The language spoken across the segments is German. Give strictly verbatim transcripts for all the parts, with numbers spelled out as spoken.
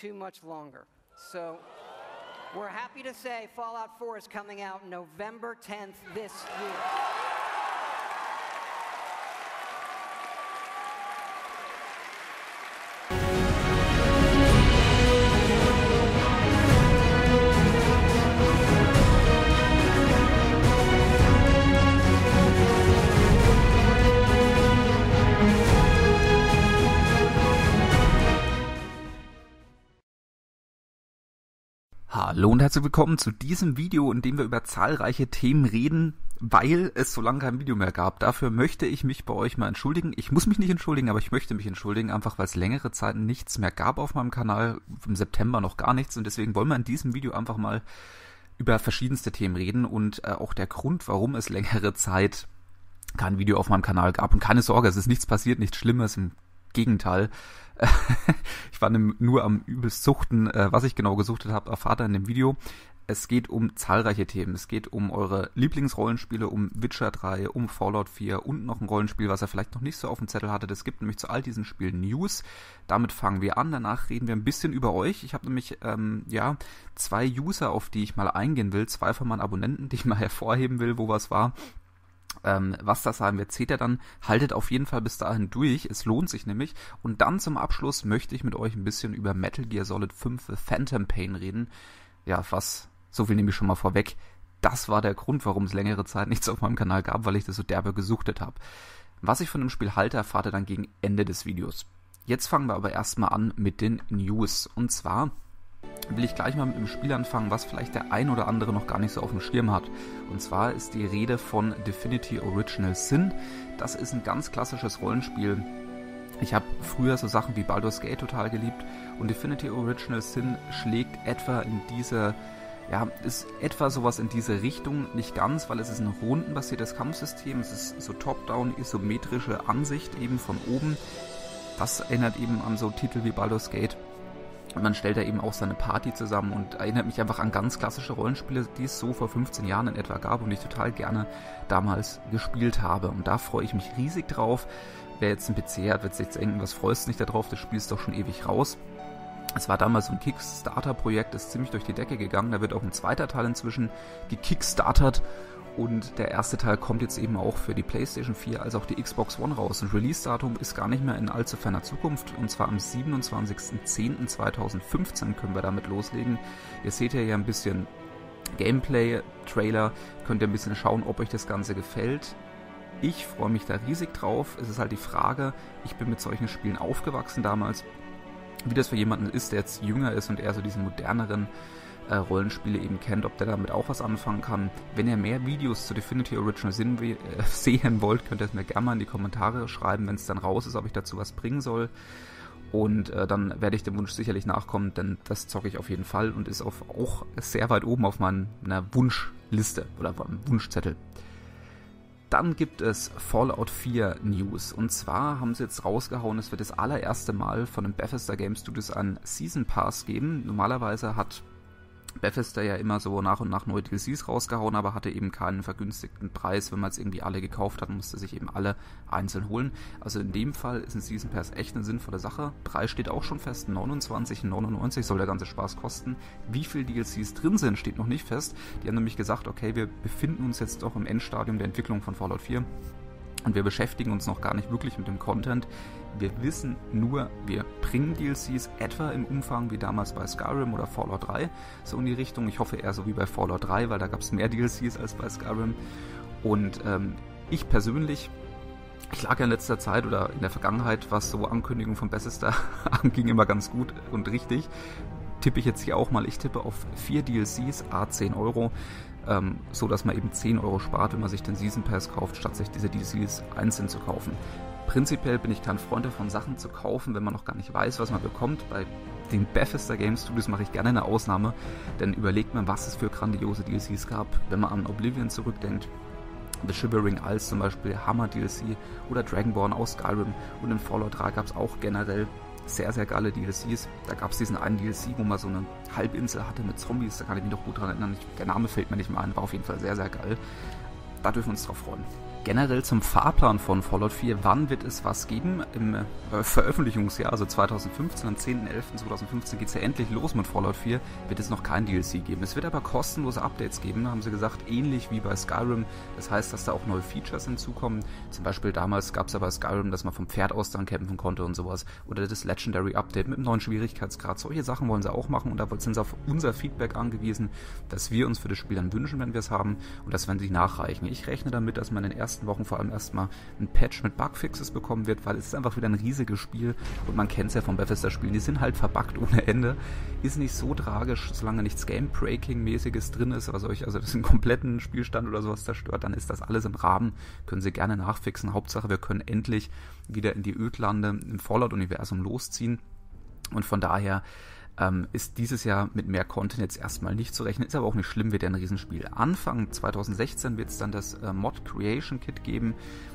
too much longer. So we're happy to say Fallout four is coming out November tenth this year. Hallo und herzlich willkommen zu diesem Video, in dem wir über zahlreiche Themen reden, weil es so lange kein Video mehr gab. Dafür möchte ich mich bei euch mal entschuldigen. Ich muss mich nicht entschuldigen, aber ich möchte mich entschuldigen, einfach weil es längere Zeit nichts mehr gab auf meinem Kanal, im September noch gar nichts. Und deswegen wollen wir in diesem Video einfach mal über verschiedenste Themen reden und äh, auch der Grund, warum es längere Zeit kein Video auf meinem Kanal gab. Und keine Sorge, es ist nichts passiert, nichts Schlimmes, im Gegenteil. Ich war nur am übelst suchten. Was ich genau gesuchtet habe, erfahrt ihr in dem Video. Es geht um zahlreiche Themen. Es geht um eure Lieblingsrollenspiele, um Witcher drei, um Fallout vier und noch ein Rollenspiel, was ihr vielleicht noch nicht so auf dem Zettel hattet. Es gibt nämlich zu all diesen Spielen News. Damit fangen wir an. Danach reden wir ein bisschen über euch. Ich habe nämlich ähm, ja, zwei User, auf die ich mal eingehen will. Zwei von meinen Abonnenten, die ich mal hervorheben will, wo was war. Ähm, was das sein wird, seht ihr dann. Haltet auf jeden Fall bis dahin durch, es lohnt sich nämlich. Und dann zum Abschluss möchte ich mit euch ein bisschen über Metal Gear Solid fünf The Phantom Pain reden. Ja, was, so viel nehme ich schon mal vorweg. Das war der Grund, warum es längere Zeit nichts auf meinem Kanal gab, weil ich das so derbe gesuchtet habe. Was ich von dem Spiel halte, erfahrt ihr dann gegen Ende des Videos. Jetzt fangen wir aber erstmal an mit den News. Und zwar will ich gleich mal mit dem Spiel anfangen, was vielleicht der ein oder andere noch gar nicht so auf dem Schirm hat. Und zwar ist die Rede von Divinity Original Sin. Das ist ein ganz klassisches Rollenspiel. Ich habe früher so Sachen wie Baldur's Gate total geliebt und Divinity Original Sin schlägt etwa in diese, ja, ist etwa sowas in diese Richtung, nicht ganz, weil es ist ein rundenbasiertes Kampfsystem, es ist so top-down, isometrische Ansicht eben von oben. Das erinnert eben an so Titel wie Baldur's Gate. Man stellt da eben auch seine Party zusammen und erinnert mich einfach an ganz klassische Rollenspiele, die es so vor fünfzehn Jahren in etwa gab und ich total gerne damals gespielt habe. Und da freue ich mich riesig drauf. Wer jetzt einen P C hat, wird sich jetzt denken, was freust du dich da drauf, das Spiel ist doch schon ewig raus. Es war damals so ein Kickstarter-Projekt, das ist ziemlich durch die Decke gegangen. Da wird auch ein zweiter Teil inzwischen gekickstartert. Und der erste Teil kommt jetzt eben auch für die PlayStation vier als auch die Xbox One raus. Und Release-Datum ist gar nicht mehr in allzu ferner Zukunft. Und zwar am siebenundzwanzigsten zehnten zweitausendfünfzehn können wir damit loslegen. Ihr seht ja hier ein bisschen Gameplay, Trailer. Könnt ihr ein bisschen schauen, ob euch das Ganze gefällt. Ich freue mich da riesig drauf. Es ist halt die Frage, ich bin mit solchen Spielen aufgewachsen damals. Wie das für jemanden ist, der jetzt jünger ist und eher so diesen moderneren Rollenspiele eben kennt, ob der damit auch was anfangen kann. Wenn ihr mehr Videos zu Divinity Original Sin äh, sehen wollt, könnt ihr es mir gerne mal in die Kommentare schreiben, wenn es dann raus ist, ob ich dazu was bringen soll. Und äh, dann werde ich dem Wunsch sicherlich nachkommen, denn das zocke ich auf jeden Fall und ist auf, auch sehr weit oben auf meiner Wunschliste oder Wunschzettel. Dann gibt es Fallout vier News und zwar haben sie jetzt rausgehauen, es wird das allererste Mal von den Bethesda Game Studios einen Season Pass geben. Normalerweise hat Bethesda ja immer so nach und nach neue D L Cs rausgehauen, aber hatte eben keinen vergünstigten Preis. Wenn man jetzt irgendwie alle gekauft hat, musste sich eben alle einzeln holen. Also in dem Fall ist ein Season Pass echt eine sinnvolle Sache. Preis steht auch schon fest, neunundzwanzig neunundneunzig soll der ganze Spaß kosten. Wie viel D L Cs drin sind, steht noch nicht fest. Die haben nämlich gesagt, okay, wir befinden uns jetzt doch im Endstadium der Entwicklung von Fallout vier und wir beschäftigen uns noch gar nicht wirklich mit dem Content. Wir wissen nur, wir bringen D L Cs etwa im Umfang wie damals bei Skyrim oder Fallout drei, so in die Richtung. Ich hoffe eher so wie bei Fallout drei, weil da gab es mehr D L Cs als bei Skyrim. Und ähm, ich persönlich, ich lag ja in letzter Zeit oder in der Vergangenheit, was so Ankündigungen von Bethesda anging, immer ganz gut und richtig. Tippe ich jetzt hier auch mal, ich tippe auf vier D L Cs, à zehn Euro, ähm, so dass man eben zehn Euro spart, wenn man sich den Season Pass kauft, statt sich diese D L Cs einzeln zu kaufen. Prinzipiell bin ich kein Freund davon, Sachen zu kaufen, wenn man noch gar nicht weiß, was man bekommt. Bei den Bethesda Game Studios mache ich gerne eine Ausnahme, denn überlegt man, was es für grandiose D L Cs gab. Wenn man an Oblivion zurückdenkt, The Shivering Isles zum Beispiel, Hammer D L C oder Dragonborn aus Skyrim und in Fallout drei gab es auch generell sehr, sehr geile D L Cs. Da gab es diesen einen D L C, wo man so eine Halbinsel hatte mit Zombies, da kann ich mich noch gut dran erinnern. Der Name fällt mir nicht mal ein, war auf jeden Fall sehr, sehr geil. Da dürfen wir uns drauf freuen. generell zum Fahrplan von Fallout vier, wann wird es was geben? Im äh, Veröffentlichungsjahr, also zweitausendfünfzehn, am zehnten elften zweitausendfünfzehn geht es ja endlich los mit Fallout vier, wird es noch kein D L C geben. Es wird aber kostenlose Updates geben, haben sie gesagt, ähnlich wie bei Skyrim. Das heißt, dass da auch neue Features hinzukommen. Zum Beispiel damals gab es ja bei Skyrim, dass man vom Pferd aus dann kämpfen konnte und sowas. Oder das Legendary Update mit einem neuen Schwierigkeitsgrad. Solche Sachen wollen sie auch machen und da sind sie auf unser Feedback angewiesen, dass wir uns für das Spiel dann wünschen, wenn wir es haben und das werden sie nachreichen. Ich rechne damit, dass man in den ersten Wochen vor allem erstmal ein Patch mit Bugfixes bekommen wird, weil es ist einfach wieder ein riesiges Spiel und man kennt es ja von Bethesda-Spielen, die sind halt verbuggt ohne Ende. Ist nicht so tragisch, solange nichts Game-Breaking-mäßiges drin ist, was euch also das einen kompletten Spielstand oder sowas zerstört, dann ist das alles im Rahmen, können sie gerne nachfixen. Hauptsache, wir können endlich wieder in die Ödlande im Fallout-Universum losziehen und von daher Ähm, ist dieses Jahr mit mehr Content jetzt erstmal nicht zu rechnen, ist aber auch nicht schlimm, wird ja ein Riesenspiel. Anfang zweitausendsechzehn wird es dann das äh, Mod Creation Kit geben,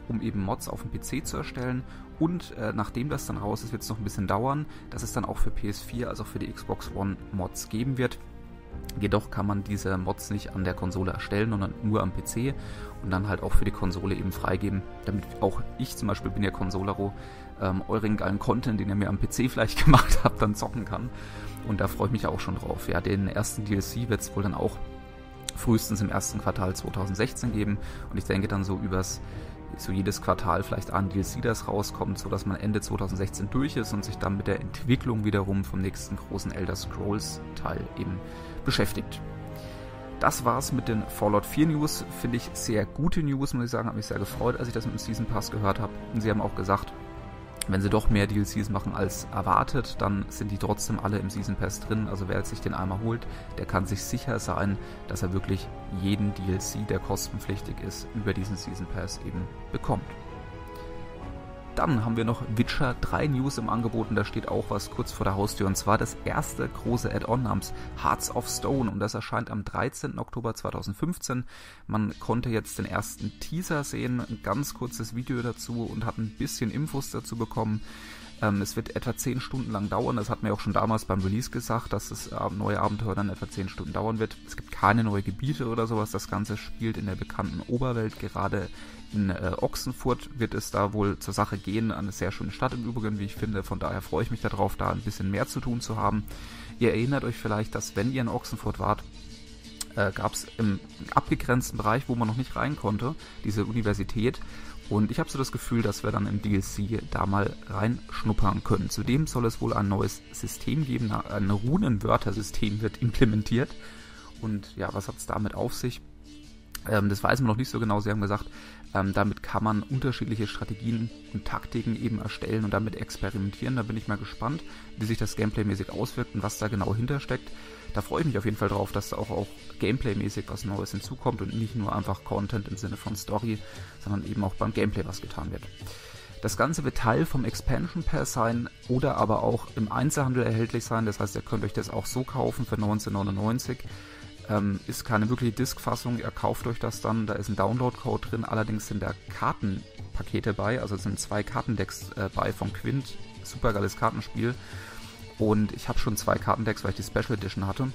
um eben Mods auf dem P C zu erstellen und äh, nachdem das dann raus ist, wird es noch ein bisschen dauern, dass es dann auch für P S vier, also auch für die Xbox One Mods geben wird. Jedoch kann man diese Mods nicht an der Konsole erstellen, sondern nur am P C und dann halt auch für die Konsole eben freigeben, damit auch ich zum Beispiel, bin ja Konsolero, ähm, euren geilen Content, den ihr mir am P C vielleicht gemacht habt, dann zocken kann. Und da freue ich mich auch schon drauf. Ja, den ersten D L C wird es wohl dann auch frühestens im ersten Quartal zweitausendsechzehn geben und ich denke dann so übers so jedes Quartal vielleicht ein D L C, das rauskommt, sodass man Ende zweitausendsechzehn durch ist und sich dann mit der Entwicklung wiederum vom nächsten großen Elder Scrolls Teil eben beschäftigt. Das war's mit den Fallout vier News, finde ich sehr gute News, muss ich sagen, hat mich sehr gefreut, als ich das mit dem Season Pass gehört habe und sie haben auch gesagt, wenn sie doch mehr D L Cs machen als erwartet, dann sind die trotzdem alle im Season Pass drin. Also wer sich den einmal holt, der kann sich sicher sein, dass er wirklich jeden D L C, der kostenpflichtig ist, über diesen Season Pass eben bekommt. Dann haben wir noch Witcher drei News im Angebot und da steht auch was kurz vor der Haustür und zwar das erste große Add-on namens Hearts of Stone und das erscheint am dreizehnten Oktober zweitausendfünfzehn. Man konnte jetzt den ersten Teaser sehen, ein ganz kurzes Video dazu und hat ein bisschen Infos dazu bekommen. Es wird etwa zehn Stunden lang dauern, das hat mir auch schon damals beim Release gesagt, dass das neue Abenteuer dann etwa zehn Stunden dauern wird. Es gibt keine neuen Gebiete oder sowas, das Ganze spielt in der bekannten Oberwelt, gerade in äh, Ochsenfurt wird es da wohl zur Sache gehen, eine sehr schöne Stadt im Übrigen, wie ich finde, von daher freue ich mich darauf, da ein bisschen mehr zu tun zu haben. Ihr erinnert euch vielleicht, dass wenn ihr in Ochsenfurt wart, äh, gab es im abgegrenzten Bereich, wo man noch nicht rein konnte, diese Universität. Und ich habe so das Gefühl, dass wir dann im D L C da mal reinschnuppern können. Zudem soll es wohl ein neues System geben, ein Runenwörtersystem wird implementiert. Und ja, was hat es damit auf sich? Ähm, das weiß man noch nicht so genau. Sie haben gesagt, ähm, damit kann man unterschiedliche Strategien und Taktiken eben erstellen und damit experimentieren. Da bin ich mal gespannt, wie sich das Gameplay-mäßig auswirkt und was da genau hintersteckt. Da freue ich mich auf jeden Fall drauf, dass da auch, auch Gameplay-mäßig was Neues hinzukommt und nicht nur einfach Content im Sinne von Story, sondern eben auch beim Gameplay was getan wird. Das Ganze wird Teil vom Expansion Pass sein oder aber auch im Einzelhandel erhältlich sein. Das heißt, ihr könnt euch das auch so kaufen für neunzehn neunundneunzig. Ähm, ist keine wirkliche Disk-Fassung, ihr kauft euch das dann, da ist ein Download-Code drin, allerdings sind da Kartenpakete bei, also sind zwei Kartendecks äh, bei von Gwent, supergeiles Kartenspiel. Und ich habe schon zwei Kartendecks, weil ich die Special Edition hatte.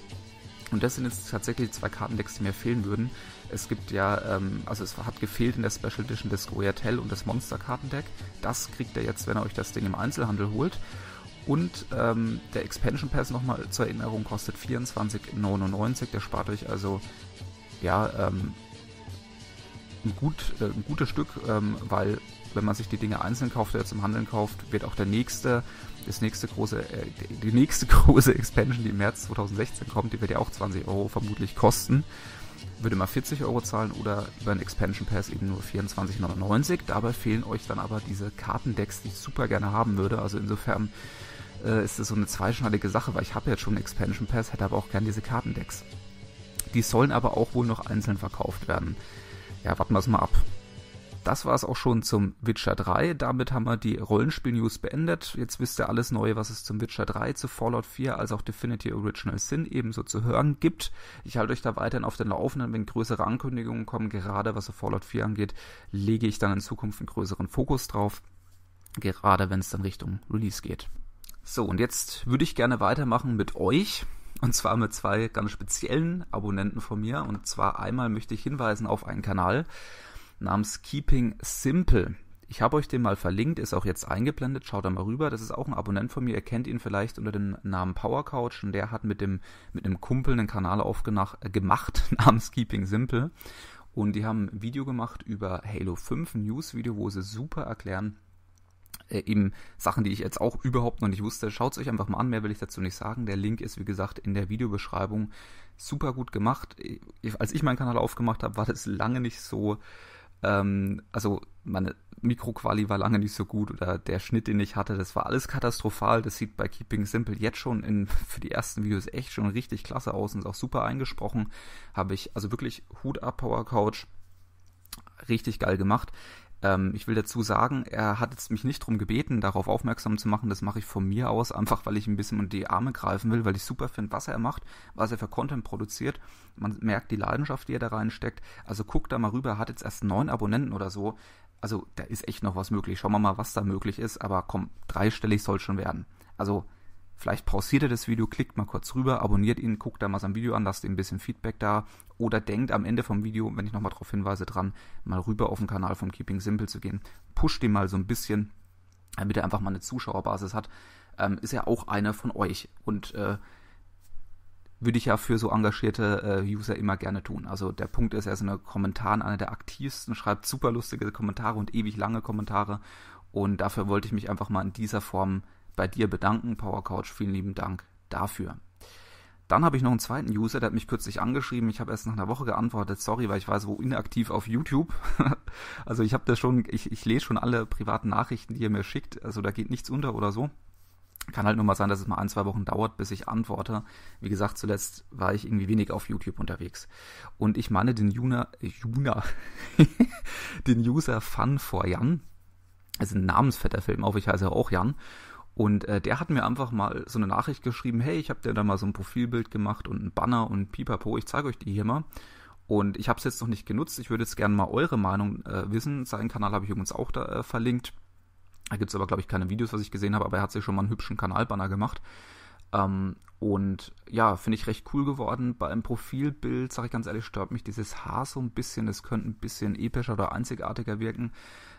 Und das sind jetzt tatsächlich zwei Kartendecks, die mir fehlen würden. Es gibt ja, ähm, also es hat gefehlt in der Special Edition das Goyatel und das Monster-Kartendeck. Das kriegt ihr jetzt, wenn ihr euch das Ding im Einzelhandel holt. Und ähm, der Expansion Pass nochmal zur Erinnerung kostet vierundzwanzig neunundneunzig. Der spart euch also, ja, ähm, ein, gut, äh, ein gutes Stück, ähm, weil wenn man sich die Dinge einzeln kauft oder jetzt im Handeln kauft, wird auch der nächste, das nächste große, äh, die nächste große Expansion, die im März zweitausendsechzehn kommt, die wird ja auch zwanzig Euro vermutlich kosten. Würde mal vierzig Euro zahlen oder über einen Expansion Pass eben nur vierundzwanzig neunundneunzig. Dabei fehlen euch dann aber diese Kartendecks, die ich super gerne haben würde. Also insofern äh, ist das so eine zweischneidige Sache, weil ich habe jetzt schon einen Expansion Pass, hätte aber auch gerne diese Kartendecks. Die sollen aber auch wohl noch einzeln verkauft werden. Ja, warten wir es mal ab. Das war es auch schon zum Witcher drei. Damit haben wir die Rollenspiel-News beendet. Jetzt wisst ihr alles Neue, was es zum Witcher drei, zu Fallout vier, als auch Divinity Original Sin ebenso zu hören gibt. Ich halte euch da weiterhin auf den Laufenden, wenn größere Ankündigungen kommen. Gerade was Fallout vier angeht, lege ich dann in Zukunft einen größeren Fokus drauf. Gerade wenn es dann Richtung Release geht. So, und jetzt würde ich gerne weitermachen mit euch. Und zwar mit zwei ganz speziellen Abonnenten von mir. Und zwar einmal möchte ich hinweisen auf einen Kanal. namens Keeping Simple. Ich habe euch den mal verlinkt, ist auch jetzt eingeblendet, schaut da mal rüber. Das ist auch ein Abonnent von mir, ihr kennt ihn vielleicht unter dem Namen Powercouch und der hat mit dem mit einem Kumpel einen Kanal aufgemacht namens Keeping Simple und die haben ein Video gemacht über Halo fünf, ein News-Video, wo sie super erklären, äh, eben Sachen, die ich jetzt auch überhaupt noch nicht wusste. Schaut es euch einfach mal an, mehr will ich dazu nicht sagen. Der Link ist, wie gesagt, in der Videobeschreibung. Super gut gemacht. Ich, als ich meinen Kanal aufgemacht habe, war das lange nicht so... Ähm, also meine Mikroquali war lange nicht so gut oder der Schnitt, den ich hatte, das war alles katastrophal. Das sieht bei Keeping Simple jetzt schon in, für die ersten Videos echt schon richtig klasse aus und ist auch super eingesprochen. Habe ich, also wirklich Hut ab, Powercouch. Richtig geil gemacht. Ähm, ich will dazu sagen, er hat jetzt mich nicht darum gebeten, darauf aufmerksam zu machen. Das mache ich von mir aus, einfach weil ich ein bisschen unter die Arme greifen will, weil ich super finde, was er macht, was er für Content produziert. Man merkt die Leidenschaft, die er da reinsteckt. Also guckt da mal rüber, er hat jetzt erst neun Abonnenten oder so. Also da ist echt noch was möglich. Schauen wir mal, was da möglich ist. Aber komm, dreistellig soll schon werden. Also vielleicht pausiert ihr das Video, klickt mal kurz rüber, abonniert ihn, guckt da mal sein Video an, lasst ihm ein bisschen Feedback da oder denkt am Ende vom Video, wenn ich nochmal darauf hinweise, dran, mal rüber auf den Kanal von Keeping Simple zu gehen. Pusht ihn mal so ein bisschen, damit er einfach mal eine Zuschauerbasis hat. Ähm, ist ja auch einer von euch und äh, würde ich ja für so engagierte äh, User immer gerne tun. Also der Punkt ist, er ist in den Kommentaren einer der aktivsten, schreibt super lustige Kommentare und ewig lange Kommentare und dafür wollte ich mich einfach mal in dieser Form bei dir bedanken, Powercouch, vielen lieben Dank dafür. Dann habe ich noch einen zweiten User, der hat mich kürzlich angeschrieben, ich habe erst nach einer Woche geantwortet, sorry, weil ich war so inaktiv auf YouTube, also ich habe das schon, ich, ich lese schon alle privaten Nachrichten, die ihr mir schickt, also da geht nichts unter oder so. Kann halt nur mal sein, dass es mal ein, zwei Wochen dauert, bis ich antworte. Wie gesagt, zuletzt war ich irgendwie wenig auf YouTube unterwegs. Und ich meine den Juna, Juna, den User Fun for Jan, also ein namensvetter Film, auf ich heiße auch Jan. Und äh, der hat mir einfach mal so eine Nachricht geschrieben, hey, ich habe dir da mal so ein Profilbild gemacht und ein Banner und Pipapo, ich zeige euch die hier mal. Und ich habe es jetzt noch nicht genutzt, ich würde jetzt gerne mal eure Meinung äh, wissen. Seinen Kanal habe ich übrigens auch da äh, verlinkt. Da gibt es aber, glaube ich, keine Videos, was ich gesehen habe, aber er hat sich schon mal einen hübschen Kanalbanner gemacht. Ähm, und ja, finde ich recht cool geworden. Beim Profilbild, sage ich ganz ehrlich, stört mich dieses Haar so ein bisschen. Das könnte ein bisschen epischer oder einzigartiger wirken.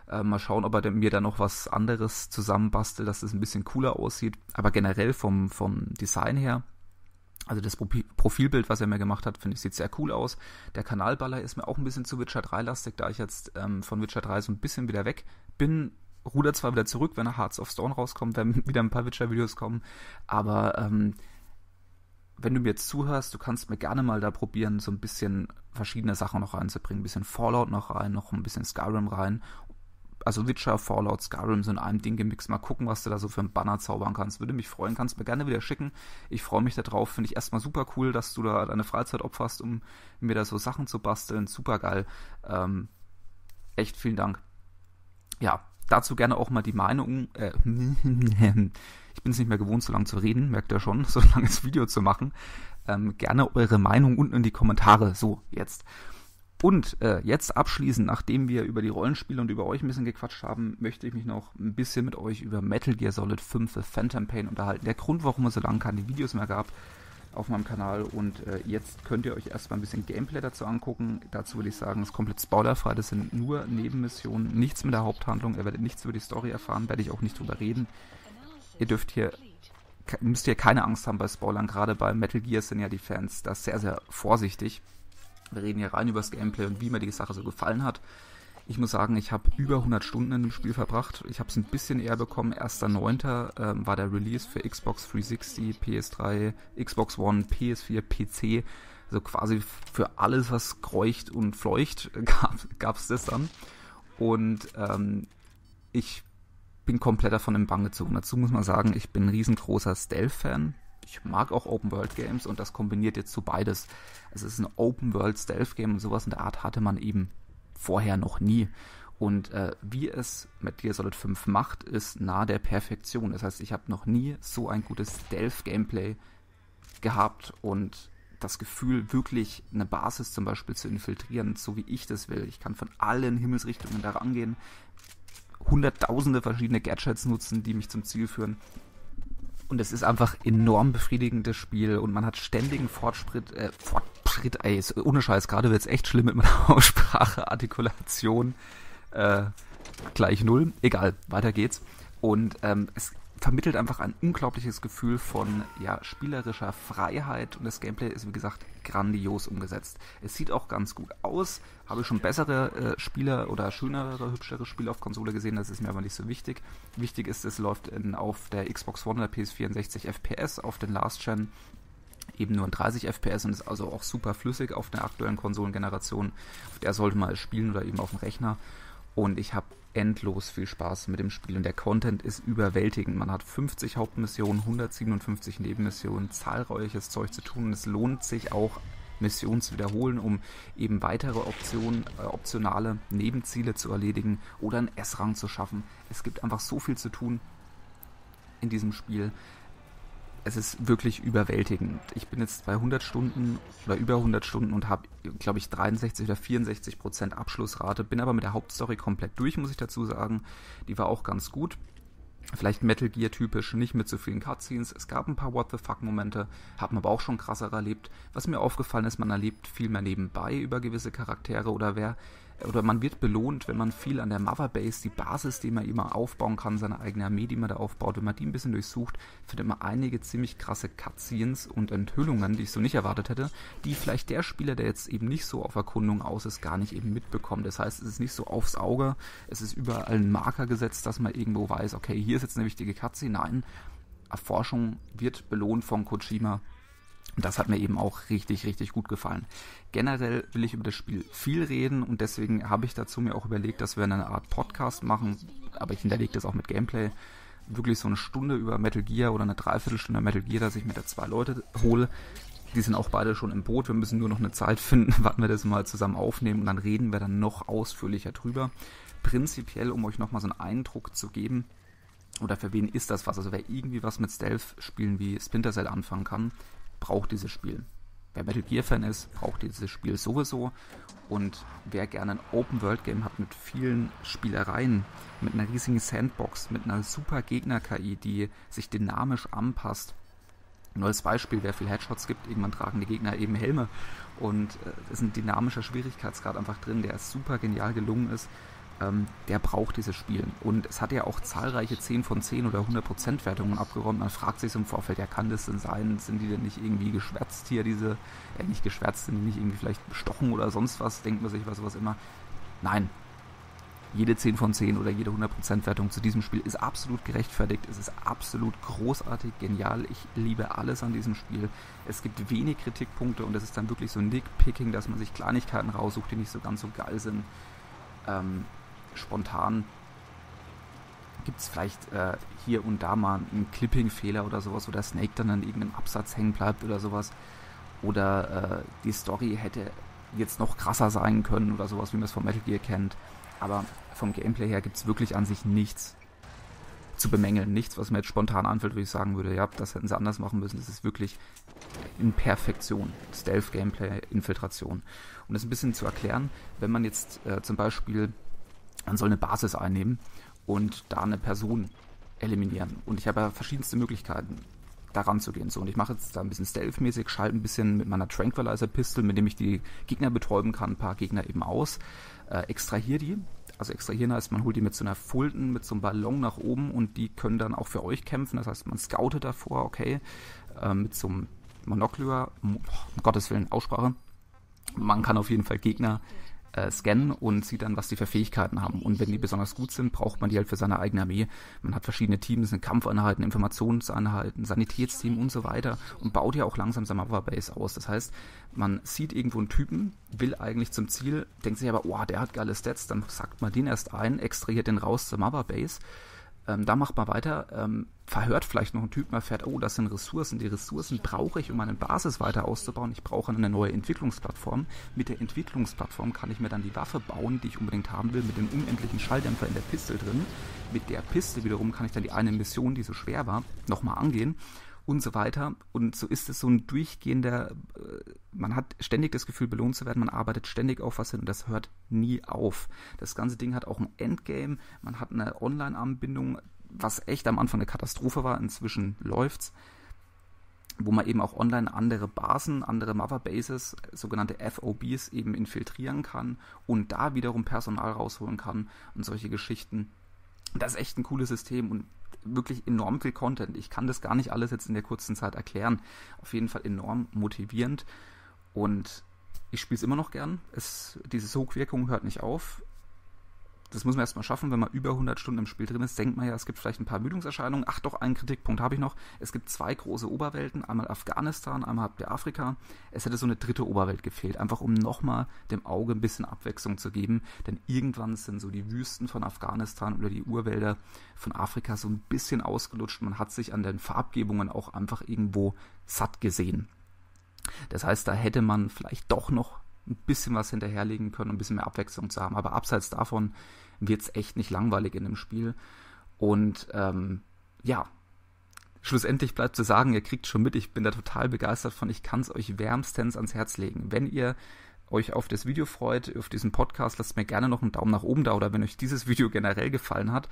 Äh, mal schauen, ob er mir da noch was anderes zusammenbastelt, dass das ein bisschen cooler aussieht. Aber generell vom, vom Design her, also das Profilbild, was er mir gemacht hat, finde ich, sieht sehr cool aus. Der Kanalballer ist mir auch ein bisschen zu Witcher drei-lastig, da ich jetzt ähm, von Witcher drei so ein bisschen wieder weg bin. Ruder zwar wieder zurück, wenn Hearts of Stone rauskommt, wenn wieder ein paar Witcher-Videos kommen, aber ähm, wenn du mir jetzt zuhörst, du kannst mir gerne mal da probieren, so ein bisschen verschiedene Sachen noch reinzubringen, ein bisschen Fallout noch rein, noch ein bisschen Skyrim rein, also Witcher, Fallout, Skyrim, so in einem Ding gemixt, mal gucken, was du da so für einen Banner zaubern kannst, würde mich freuen, kannst mir gerne wieder schicken, ich freue mich da drauf, finde ich erstmal super cool, dass du da deine Freizeit opferst, um mir da so Sachen zu basteln, super geil, ähm, echt vielen Dank. Ja, dazu gerne auch mal die Meinung, äh, ich bin es nicht mehr gewohnt, so lange zu reden, merkt ihr schon, so ein langes Video zu machen. Ähm, gerne eure Meinung unten in die Kommentare, so jetzt. Und äh, jetzt abschließend, nachdem wir über die Rollenspiele und über euch ein bisschen gequatscht haben, möchte ich mich noch ein bisschen mit euch über Metal Gear Solid fünf, The Phantom Pain unterhalten. Der Grund, warum es so lange keine Videos mehr gab auf meinem Kanal und äh, jetzt könnt ihr euch erstmal ein bisschen Gameplay dazu angucken. Dazu würde ich sagen, es ist komplett spoilerfrei, das sind nur Nebenmissionen, nichts mit der Haupthandlung, ihr werdet nichts über die Story erfahren, werde ich auch nicht drüber reden. Ihr dürft hier, müsst hier keine Angst haben bei Spoilern, gerade bei Metal Gear sind ja die Fans da sehr, sehr vorsichtig. Wir reden hier rein über das Gameplay und wie mir die Sache so gefallen hat. Ich muss sagen, ich habe über hundert Stunden in dem Spiel verbracht. Ich habe es ein bisschen eher bekommen. erster neunter Ähm, war der Release für Xbox dreihundertsechzig, P S drei, Xbox One, P S vier, P C. Also quasi für alles, was kreucht und fleucht, gab es das dann. Und ähm, ich bin komplett davon im Bann gezogen. Dazu muss man sagen, ich bin ein riesengroßer Stealth-Fan. Ich mag auch Open-World-Games und das kombiniert jetzt so beides. Es ist ein Open-World-Stealth-Game und sowas in der Art hatte man eben vorher noch nie. Und äh, wie es Metal Gear Solid fünf macht, ist nahe der Perfektion. Das heißt, ich habe noch nie so ein gutes Stealth-Gameplay gehabt und das Gefühl, wirklich eine Basis zum Beispiel zu infiltrieren, so wie ich das will. Ich kann von allen Himmelsrichtungen da rangehen, hunderttausende verschiedene Gadgets nutzen, die mich zum Ziel führen. Und es ist einfach enorm befriedigendes Spiel und man hat ständigen Fortschritt, äh, Fort Schritt, ey, ist, ohne Scheiß, gerade wird's echt schlimm mit meiner Aussprache, Artikulation, äh, gleich null. Egal, weiter geht's. Und ähm, es vermittelt einfach ein unglaubliches Gefühl von ja, spielerischer Freiheit und das Gameplay ist, wie gesagt, grandios umgesetzt. Es sieht auch ganz gut aus, habe ich schon bessere äh, Spiele oder schönere, hübschere Spiele auf Konsole gesehen, das ist mir aber nicht so wichtig. Wichtig ist, es läuft in, auf der Xbox One oder P S vierundsechzig F P S, auf den Last Gen eben nur in dreißig F P S und ist also auch super flüssig auf der aktuellen Konsolengeneration. Auf der sollte man es spielen oder eben auf dem Rechner. Und ich habe endlos viel Spaß mit dem Spiel und der Content ist überwältigend. Man hat fünfzig Hauptmissionen, hundertsiebenundfünfzig Nebenmissionen, zahlreiches Zeug zu tun und es lohnt sich auch, Missionen zu wiederholen, um eben weitere Optionen, äh, optionale Nebenziele zu erledigen oder einen S-Rang zu schaffen. Es gibt einfach so viel zu tun in diesem Spiel. Es ist wirklich überwältigend. Ich bin jetzt bei hundert Stunden oder über hundert Stunden und habe, glaube ich, dreiundsechzig oder vierundsechzig Prozent Abschlussrate. Bin aber mit der Hauptstory komplett durch, muss ich dazu sagen. Die war auch ganz gut. Vielleicht Metal Gear typisch, nicht mit so vielen Cutscenes. Es gab ein paar What-the-fuck-Momente, hat man aber auch schon krasser erlebt. Was mir aufgefallen ist, man erlebt viel mehr nebenbei über gewisse Charaktere oder wer... Oder man wird belohnt, wenn man viel an der Mother Base, die Basis, die man immer aufbauen kann, seine eigene Armee, die man da aufbaut, wenn man die ein bisschen durchsucht, findet man einige ziemlich krasse Cutscenes und Enthüllungen, die ich so nicht erwartet hätte, die vielleicht der Spieler, der jetzt eben nicht so auf Erkundung aus ist, gar nicht eben mitbekommt. Das heißt, es ist nicht so aufs Auge, es ist überall ein Marker gesetzt, dass man irgendwo weiß, okay, hier ist jetzt eine wichtige Cutscene. Nein, Erforschung wird belohnt von Kojima. Und das hat mir eben auch richtig, richtig gut gefallen. Generell will ich über das Spiel viel reden und deswegen habe ich dazu mir auch überlegt, dass wir eine Art Podcast machen, aber ich hinterlege das auch mit Gameplay, wirklich so eine Stunde über Metal Gear oder eine Dreiviertelstunde Metal Gear, dass ich mir da zwei Leute hole. Die sind auch beide schon im Boot, wir müssen nur noch eine Zeit finden, wann wir das mal zusammen aufnehmen und dann reden wir dann noch ausführlicher drüber. Prinzipiell, um euch nochmal so einen Eindruck zu geben, oder für wen ist das was, also wer irgendwie was mit Stealth-Spielen wie Splinter Cell anfangen kann, braucht dieses Spiel. Wer Metal Gear Fan ist, braucht dieses Spiel sowieso und wer gerne ein Open-World-Game hat mit vielen Spielereien, mit einer riesigen Sandbox, mit einer super Gegner-K I, die sich dynamisch anpasst. Nur als Beispiel, wer viel Headshots gibt, irgendwann tragen die Gegner eben Helme und es äh, ist ein dynamischer Schwierigkeitsgrad einfach drin, der super genial gelungen ist. Der braucht dieses Spiel. Und es hat ja auch zahlreiche zehn von zehn oder hundert Prozent Wertungen abgeräumt. Man fragt sich so im Vorfeld, ja, kann das denn sein? Sind die denn nicht irgendwie geschwärzt hier, diese, ja, nicht geschwärzt, sind die nicht irgendwie vielleicht bestochen oder sonst was? Denkt man sich was, was immer. Nein. Jede zehn von zehn oder jede hundert Prozent Wertung zu diesem Spiel ist absolut gerechtfertigt. Es ist absolut großartig, genial. Ich liebe alles an diesem Spiel. Es gibt wenig Kritikpunkte und es ist dann wirklich so Nitpicking, dass man sich Kleinigkeiten raussucht, die nicht so ganz so geil sind. Ähm, Spontan gibt es vielleicht äh, hier und da mal einen Clipping-Fehler oder sowas, wo der Snake dann an irgendeinem Absatz hängen bleibt oder sowas. Oder äh, die Story hätte jetzt noch krasser sein können oder sowas, wie man es von Metal Gear kennt. Aber vom Gameplay her gibt es wirklich an sich nichts zu bemängeln. Nichts, was mir jetzt spontan anfällt, wo ich sagen würde, ja, das hätten sie anders machen müssen. Das ist wirklich in Perfektion. Stealth-Gameplay, Infiltration. Um das ein bisschen zu erklären, wenn man jetzt äh, zum Beispiel... Man soll eine Basis einnehmen und da eine Person eliminieren. Und ich habe ja verschiedenste Möglichkeiten, daran zu gehen. So, und ich mache jetzt da ein bisschen stealth-mäßig, schalte ein bisschen mit meiner Tranquilizer-Pistol, mit dem ich die Gegner betäuben kann, ein paar Gegner eben aus, äh, extrahiere die. Also extrahieren heißt, man holt die mit so einer Fulton, mit so einem Ballon nach oben und die können dann auch für euch kämpfen. Das heißt, man scoutet davor, okay, äh, mit so einem Monocular, um Gottes Willen, Aussprache. Man kann auf jeden Fall Gegner Äh, scannen und sieht dann, was die für Fähigkeiten haben. Und wenn die besonders gut sind, braucht man die halt für seine eigene Armee. Man hat verschiedene Teams, eine Kampfeinheiten, Informationseinheiten, Sanitätsteam und so weiter und baut ja auch langsam seine Mother Base aus. Das heißt, man sieht irgendwo einen Typen, will eigentlich zum Ziel, denkt sich aber, oh, der hat geile Stats, dann sackt man den erst ein, extrahiert den raus zur Mother Base. Ähm, da macht man weiter, ähm, verhört vielleicht noch einen Typen, erfährt, oh, das sind Ressourcen, die Ressourcen brauche ich, um meine Basis weiter auszubauen, ich brauche eine neue Entwicklungsplattform, mit der Entwicklungsplattform kann ich mir dann die Waffe bauen, die ich unbedingt haben will, mit dem unendlichen Schalldämpfer in der Pistol drin, mit der Pistol wiederum kann ich dann die eine Mission, die so schwer war, nochmal angehen und so weiter und so ist es so ein durchgehender, äh, man hat ständig das Gefühl belohnt zu werden, man arbeitet ständig auf was hin und das hört nie auf. Das ganze Ding hat auch ein Endgame, man hat eine Online-Anbindung, was echt am Anfang eine Katastrophe war, inzwischen läuft's. wo man eben auch online andere Basen, andere Mother Bases, sogenannte F O Bs eben infiltrieren kann und da wiederum Personal rausholen kann und solche Geschichten. Das ist echt ein cooles System und wirklich enorm viel Content. Ich kann das gar nicht alles jetzt in der kurzen Zeit erklären. Auf jeden Fall enorm motivierend und ich spiele es immer noch gern. Es, diese Sogwirkung hört nicht auf. Das muss man erstmal schaffen, wenn man über hundert Stunden im Spiel drin ist, denkt man ja, es gibt vielleicht ein paar Müdungserscheinungen. Ach doch, einen Kritikpunkt habe ich noch. Es gibt zwei große Oberwelten, einmal Afghanistan, einmal habt ihr Afrika. Es hätte so eine dritte Oberwelt gefehlt, einfach um nochmal dem Auge ein bisschen Abwechslung zu geben, denn irgendwann sind so die Wüsten von Afghanistan oder die Urwälder von Afrika so ein bisschen ausgelutscht. Man hat sich an den Farbgebungen auch einfach irgendwo satt gesehen. Das heißt, da hätte man vielleicht doch noch ein bisschen was hinterherlegen können, um ein bisschen mehr Abwechslung zu haben. Aber abseits davon wird es echt nicht langweilig in dem Spiel. Und ähm, ja, schlussendlich bleibt zu sagen, ihr kriegt schon mit, ich bin da total begeistert von, ich kann es euch wärmstens ans Herz legen. Wenn ihr euch auf das Video freut, auf diesen Podcast, lasst mir gerne noch einen Daumen nach oben da oder wenn euch dieses Video generell gefallen hat.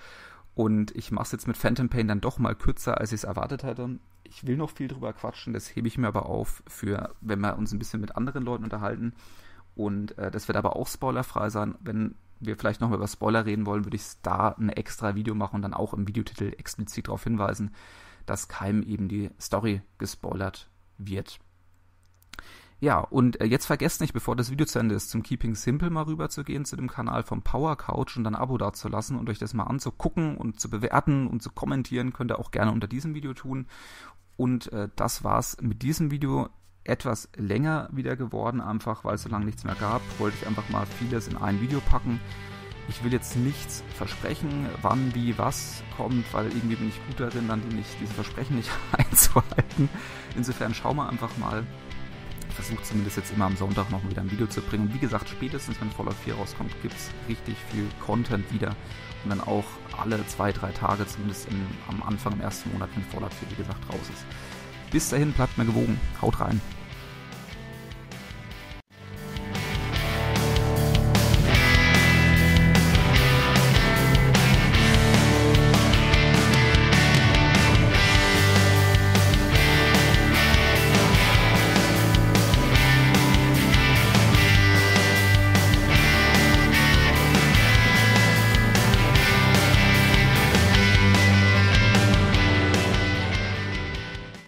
Und ich mache es jetzt mit Phantom Pain dann doch mal kürzer, als ich es erwartet hätte. Ich will noch viel drüber quatschen, das hebe ich mir aber auf, für, wenn wir uns ein bisschen mit anderen Leuten unterhalten. Und äh, das wird aber auch spoilerfrei sein. Wenn wir vielleicht nochmal über Spoiler reden wollen, würde ich da ein extra Video machen und dann auch im Videotitel explizit darauf hinweisen, dass keinem eben die Story gespoilert wird. Ja, und jetzt vergesst nicht, bevor das Video zu Ende ist, zum Keeping Simple mal rüber zu gehen, zu dem Kanal vom Powercouch und dann ein Abo dazulassen und euch das mal anzugucken und zu bewerten und zu kommentieren, könnt ihr auch gerne unter diesem Video tun. Und äh, das war's mit diesem Video. Etwas länger wieder geworden, einfach weil es so lange nichts mehr gab, wollte ich einfach mal vieles in ein Video packen. Ich will jetzt nichts versprechen, wann, wie, was kommt, weil irgendwie bin ich gut darin, dann die nicht, diese Versprechen nicht einzuhalten. Insofern schauen wir einfach mal. Ich versuche zumindest jetzt immer am Sonntag noch mal wieder ein Video zu bringen. Und wie gesagt, spätestens wenn Fallout vier rauskommt, gibt es richtig viel Content wieder. Und dann auch alle zwei, drei Tage, zumindest im, am Anfang im ersten Monat, wenn Fallout vier, wie gesagt, raus ist. Bis dahin, bleibt mir gewogen. Haut rein.